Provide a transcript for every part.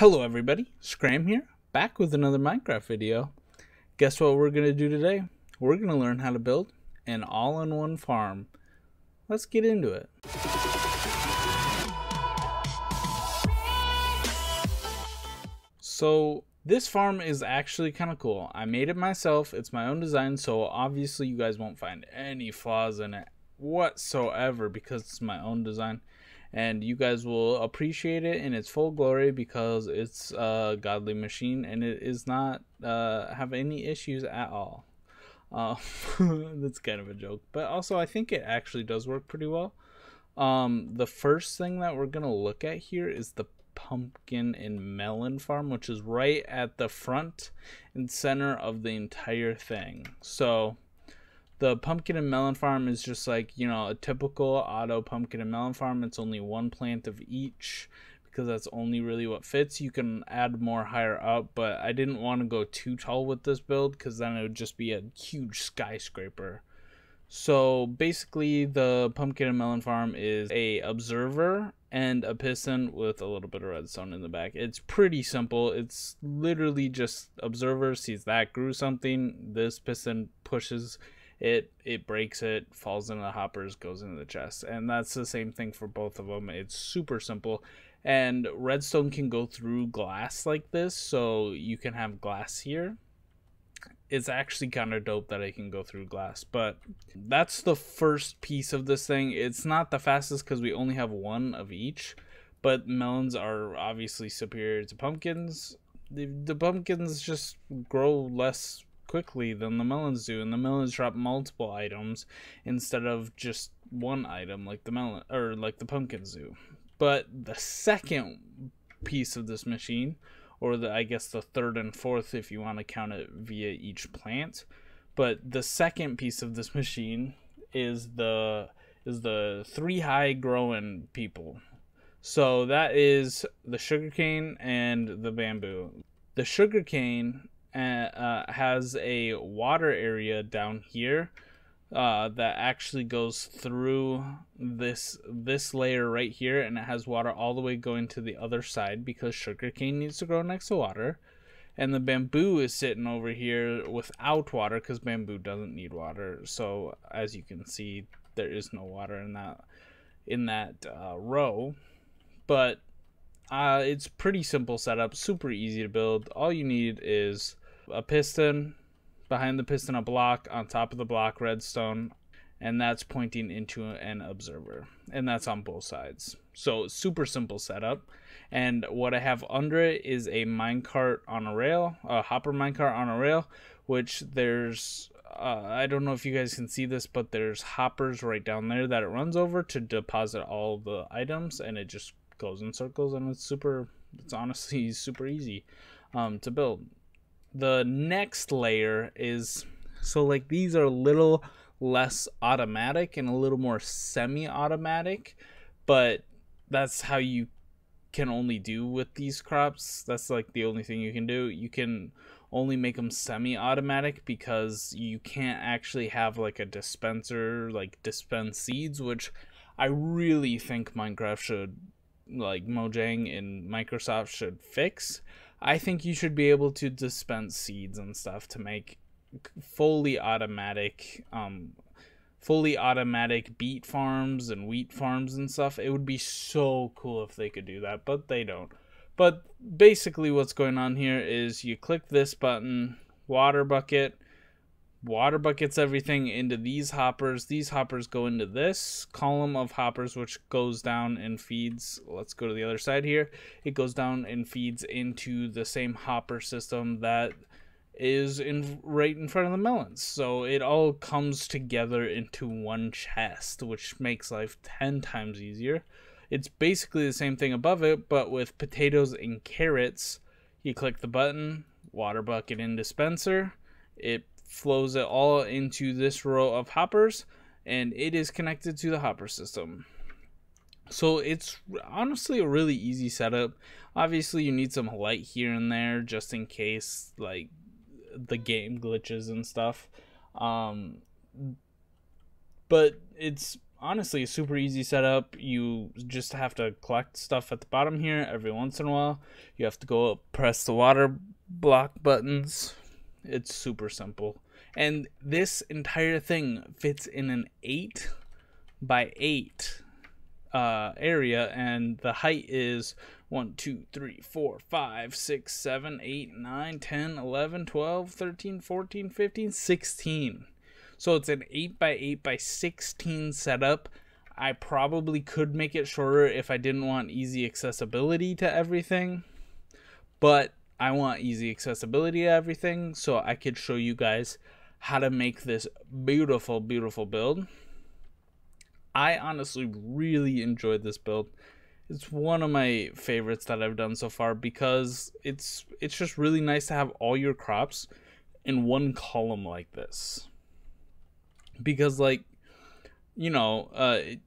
Hello everybody, Scram here, back with another Minecraft video. Guess what we're going to do today? We're going to learn how to build an all-in-one farm. Let's get into it. So this farm is actually kind of cool. I made it myself, it's my own design, so obviously you guys won't find any flaws in it whatsoever because it's my own design. And you guys will appreciate it in its full glory because it's a godly machine and it is not have any issues at all. That's kind of a joke. But also I think it actually does work pretty well. The first thing that we're going to look at here is the pumpkin and melon farm, which is right at the front and center of the entire thing. So the pumpkin and melon farm is just like, you know, a typical auto pumpkin and melon farm. It's only one plant of each because that's only really what fits. You can add more higher up, but I didn't want to go too tall with this build because then it would just be a huge skyscraper. So basically the pumpkin and melon farm is a observer and a piston with a little bit of redstone in the back. It's pretty simple. It's literally just observer sees that grew something. This piston pushes it breaks it, falls into the hoppers, goes into the chest, and that's the same thing for both of them. It's super simple, and redstone can go through glass like this, so you can have glass here. It's actually kind of dope that it can go through glass, but that's the first piece of this thing. It's not the fastest because we only have one of each, but melons are obviously superior to pumpkins. The pumpkins just grow less quickly than the melons do, and the melons drop multiple items instead of just one item like the melon or like the pumpkins do. But the second piece of this machine, or I guess the third and fourth if you want to count it via each plant, but the second piece of this machine is the three high growing people. So that is the sugarcane and the bamboo. The sugarcane has a water area down here that actually goes through this layer right here, and it has water all the way going to the other side because sugarcane needs to grow next to water, and the bamboo is sitting over here without water because bamboo doesn't need water. So as you can see, there is no water in that row, but it's pretty simple setup, super easy to build. All you need is a piston, behind the piston a block, on top of the block redstone, and that's pointing into an observer, and that's on both sides. So super simple setup. And what I have under it is a minecart on a rail, a hopper minecart on a rail, which there's I don't know if you guys can see this, but there's hoppers right down there that it runs over to deposit all the items, and it just goes in circles, and it's honestly super easy to build. The next layer is, so like these are a little less automatic and a little more semi-automatic, but that's how you can only do with these crops. That's like the only thing you can do. You can only make them semi-automatic because you can't actually have like a dispenser, like dispense seeds, which I really think Minecraft should, like Mojang and Microsoft should fix. I think you should be able to dispense seeds and stuff to make fully automatic beet farms and wheat farms and stuff. It would be so cool if they could do that, but they don't. But basically what's going on here is you click this button, water bucket. Water buckets everything into these hoppers. These hoppers go into this column of hoppers, which goes down and feeds. Let's go to the other side here. It goes down and feeds into the same hopper system that is right in front of the melons. So it all comes together into one chest, which makes life 10 times easier. It's basically the same thing above it, but with potatoes and carrots. You click the button, water bucket in dispenser. It flows it all into this row of hoppers, and it is connected to the hopper system. So it's honestly a really easy setup. Obviously you need some light here and there just in case like the game glitches and stuff, but it's honestly a super easy setup. You just have to collect stuff at the bottom here every once in a while. You have to go up, press the water block buttons. It's super simple. And this entire thing fits in an 8 by 8 area, and the height is 1, 2, 3, 4, 5, 6, 7, 8, 9, 10, 11, 12, 13, 14, 15, 16. So it's an 8 by 8 by 16 setup. I probably could make it shorter if I didn't want easy accessibility to everything, but I want easy accessibility to everything, so I could show you guys how to make this beautiful, beautiful build. I honestly really enjoyed this build. It's one of my favorites that I've done so far because it's just really nice to have all your crops in one column like this. Because, like, you know,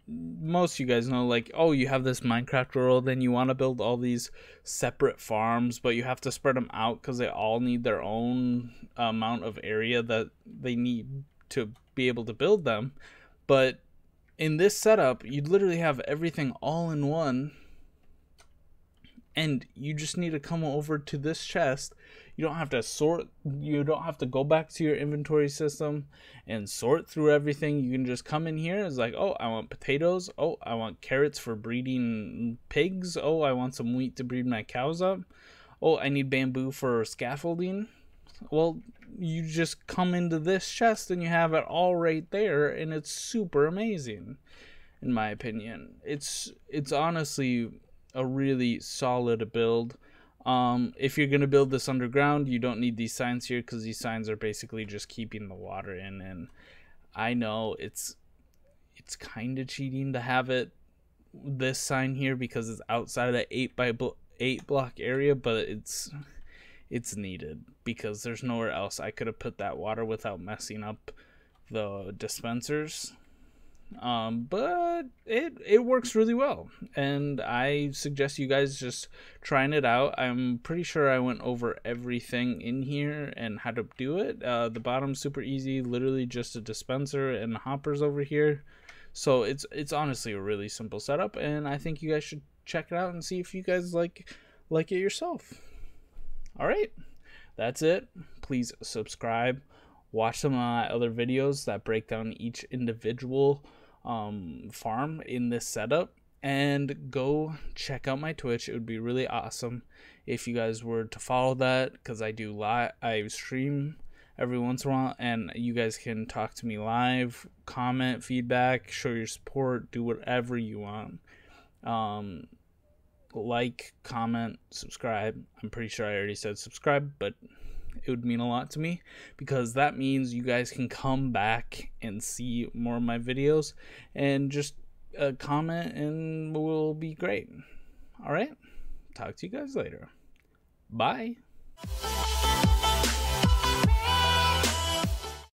most of you guys know, like, oh, you have this Minecraft world and you want to build all these separate farms, but you have to spread them out because they all need their own amount of area that they need to be able to build them. But in this setup, you literally have everything all in one, and you just need to come over to this chest. You don't have to sort, you don't have to go back to your inventory system and sort through everything. You can just come in here. It's like, oh, I want potatoes. Oh, I want carrots for breeding pigs. Oh, I want some wheat to breed my cows up. Oh, I need bamboo for scaffolding. Well, you just come into this chest and you have it all right there, and it's super amazing, in my opinion. It's honestly a really solid build. If you're going to build this underground, you don't need these signs here, because these signs are basically just keeping the water in. And I know it's kind of cheating to have it this sign here because it's outside of 8 by 8 block area, but it's needed because there's nowhere else I could have put that water without messing up the dispensers. But it works really well, and I suggest you guys just trying it out. I'm pretty sure I went over everything in here and how to do it. The bottom's super easy, literally just a dispenser and hoppers over here. So it's honestly a really simple setup, and I think you guys should check it out and see if you guys like it yourself. All right, that's it. Please subscribe. Watch some of my other videos that break down each individual farm in this setup, and go check out my Twitch. It would be really awesome if you guys were to follow that, because I do live, I stream every once in a while, and you guys can talk to me live, comment, feedback, show your support, do whatever you want. Like, comment, subscribe. I'm pretty sure I already said subscribe, but it would mean a lot to me, because that means you guys can come back and see more of my videos, and just comment and we'll be great. All right, talk to you guys later. Bye.